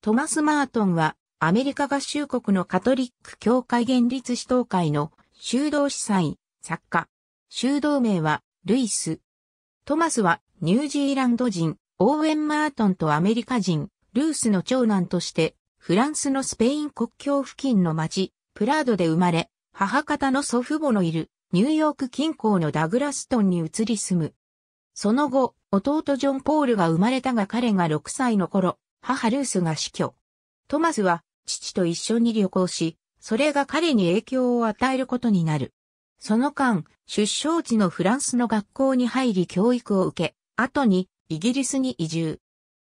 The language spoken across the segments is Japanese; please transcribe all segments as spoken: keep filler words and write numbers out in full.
トマス・マートンは、アメリカ合衆国のカトリック教会連立使徒会の修道司祭、作家。修道名は、ルイス。トマスは、ニュージーランド人、オーウェン・マートンとアメリカ人、ルースの長男として、フランスのスペイン国境付近の町、プラードで生まれ、母方の祖父母のいる、ニューヨーク近郊のダグラストンに移り住む。その後、弟ジョン・ポールが生まれたが彼がろくさいの頃、母ルースが死去。トマスは、父と一緒に旅行し、それが彼に影響を与えることになる。その間、出生地のフランスの学校に入り教育を受け、後に、イギリスに移住。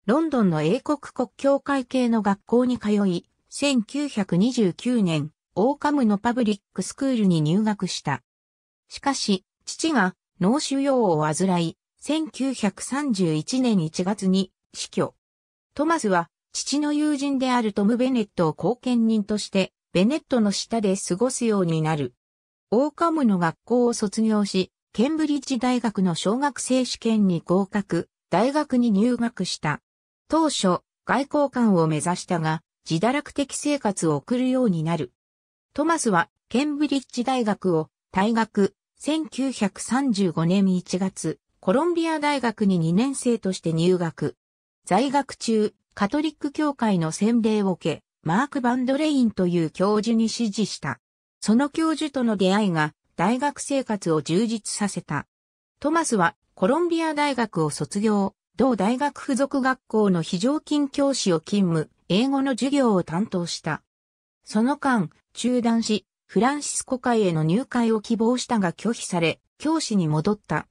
ロンドンの英国国教会系の学校に通い、せんきゅうひゃくにじゅうきゅうねん、オーカムのパブリックスクールに入学した。しかし、父が脳腫瘍を患い、せんきゅうひゃくさんじゅういちねんいちがつに死去。トマスは、父の友人であるトム・ベネットを後見人として、ベネットの下で過ごすようになる。オーカムの学校を卒業し、ケンブリッジ大学の小学生試験に合格、大学に入学した。当初、外交官を目指したが、自堕落的生活を送るようになる。トマスは、ケンブリッジ大学を退学、せんきゅうひゃくさんじゅうごねんいちがつ、コロンビア大学ににねんせいとして入学。在学中、カトリック教会の洗礼を受け、マーク・バンドレインという教授に師事した。その教授との出会いが、大学生活を充実させた。トマスは、コロンビア大学を卒業、同大学附属学校の非常勤教師を勤務、英語の授業を担当した。その間、中断し、フランシスコ会への入会を希望したが拒否され、教師に戻った。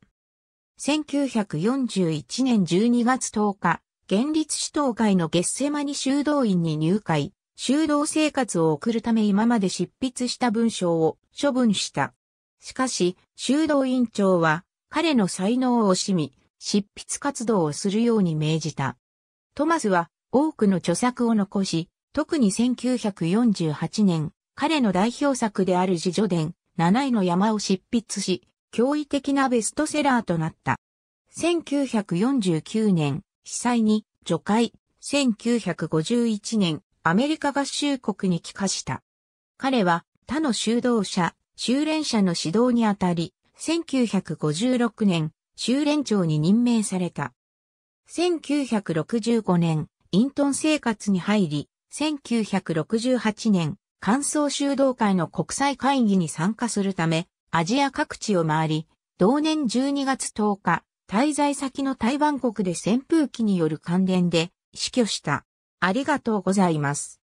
せんきゅうひゃくよんじゅういちねんじゅうにがつとおか、連立使徒会のゲッセマニ修道院に入会、修道生活を送るため今まで執筆した文章を処分した。しかし、修道院長は、彼の才能を惜しみ、執筆活動をするように命じた。トマスは多くの著作を残し、特にせんきゅうひゃくよんじゅうはちねん、彼の代表作である自叙伝、なないの山を執筆し、驚異的なベストセラーとなった。せんきゅうひゃくよんじゅうきゅうねん、被災に除会、せんきゅうひゃくごじゅういちねん、アメリカ合衆国に帰化した。彼は他の修道者、修練者の指導にあたり、せんきゅうひゃくごじゅうろくねん、修練長に任命された。せんきゅうひゃくろくじゅうごねん、隠遁生活に入り、せんきゅうひゃくろくじゅうはちねん、環相修道会の国際会議に参加するため、アジア各地を回り、同年じゅうにがつとおか、滞在先の台湾国で扇風機による感電で死去した。ありがとうございます。